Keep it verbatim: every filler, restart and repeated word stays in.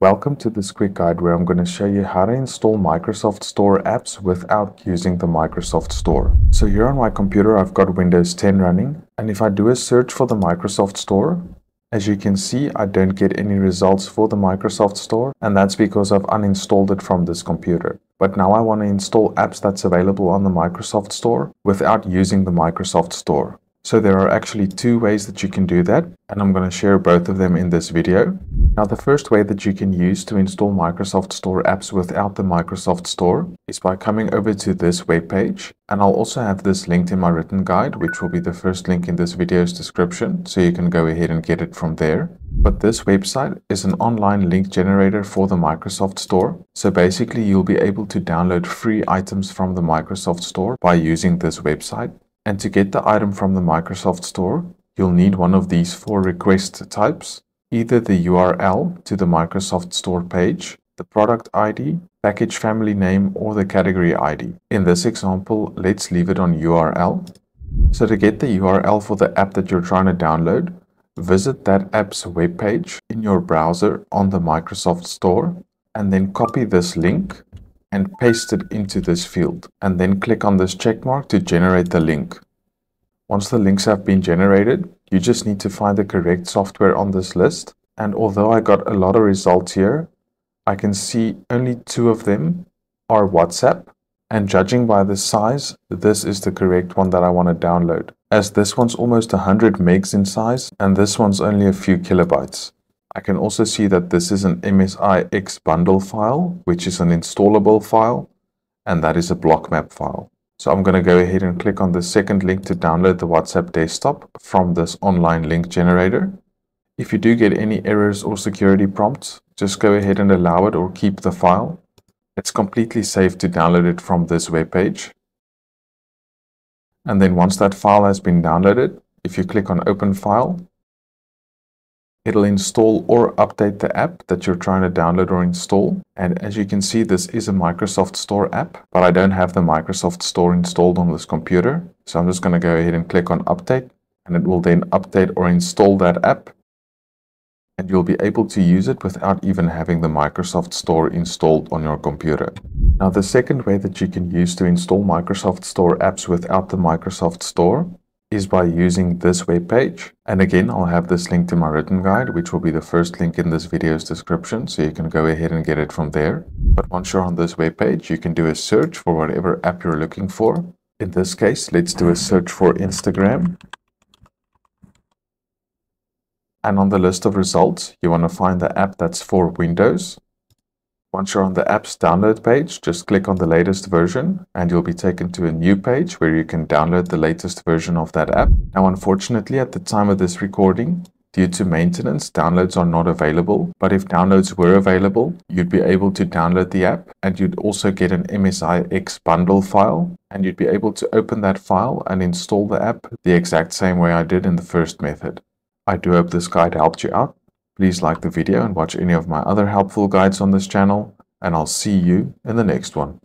Welcome to this quick guide where I'm going to show you how to install Microsoft Store apps without using the Microsoft Store. So here on my computer I've got Windows ten running, and if I do a search for the Microsoft Store, as you can see I don't get any results for the Microsoft Store, and that's because I've uninstalled it from this computer. But now I want to install apps that's available on the Microsoft Store without using the Microsoft Store. So there are actually two ways that you can do that, and I'm going to share both of them in this video. Now, the first way that you can use to install Microsoft Store apps without the Microsoft Store is by coming over to this webpage, and I'll also have this linked in my written guide, which will be the first link in this video's description, so you can go ahead and get it from there. But this website is an online link generator for the Microsoft Store, so basically you'll be able to download free items from the Microsoft Store by using this website. And to get the item from the Microsoft Store, you'll need one of these four request types: either the U R L to the Microsoft Store page, the product I D, package family name, or the category I D. In this example, let's leave it on U R L. So to get the U R L for the app that you're trying to download, visit that app's webpage in your browser on the Microsoft Store, and then copy this link and paste it into this field, and then click on this check mark to generate the link. Once the links have been generated, you just need to find the correct software on this list, and although I got a lot of results here, I can see only two of them are WhatsApp, and judging by the size, this is the correct one that I want to download, as this one's almost one hundred megs in size and this one's only a few kilobytes. I can also see that this is an M S I X bundle file, which is an installable file, and that is a block map file. So I'm going to go ahead and click on the second link to download the WhatsApp desktop from this online link generator. If you do get any errors or security prompts, just go ahead and allow it or keep the file. It's completely safe to download it from this web page. And then once that file has been downloaded, if you click on Open File, it'll install or update the app that you're trying to download or install. And as you can see, this is a Microsoft Store app, but I don't have the Microsoft Store installed on this computer. So I'm just going to go ahead and click on Update, and it will then update or install that app. And you'll be able to use it without even having the Microsoft Store installed on your computer. Now, the second way that you can use to install Microsoft Store apps without the Microsoft Store is by using this web page, and again I'll have this link to my written guide, which will be the first link in this video's description, so you can go ahead and get it from there. But once you're on this web page, you can do a search for whatever app you're looking for. In this case, let's do a search for Instagram, and on the list of results you want to find the app that's for Windows. Once you're on the app's download page, just click on the latest version, and you'll be taken to a new page where you can download the latest version of that app. Now, unfortunately, at the time of this recording, due to maintenance, downloads are not available, but if downloads were available, you'd be able to download the app, and you'd also get an M S I X bundle file, and you'd be able to open that file and install the app the exact same way I did in the first method. I do hope this guide helped you out. Please like the video and watch any of my other helpful guides on this channel, and I'll see you in the next one.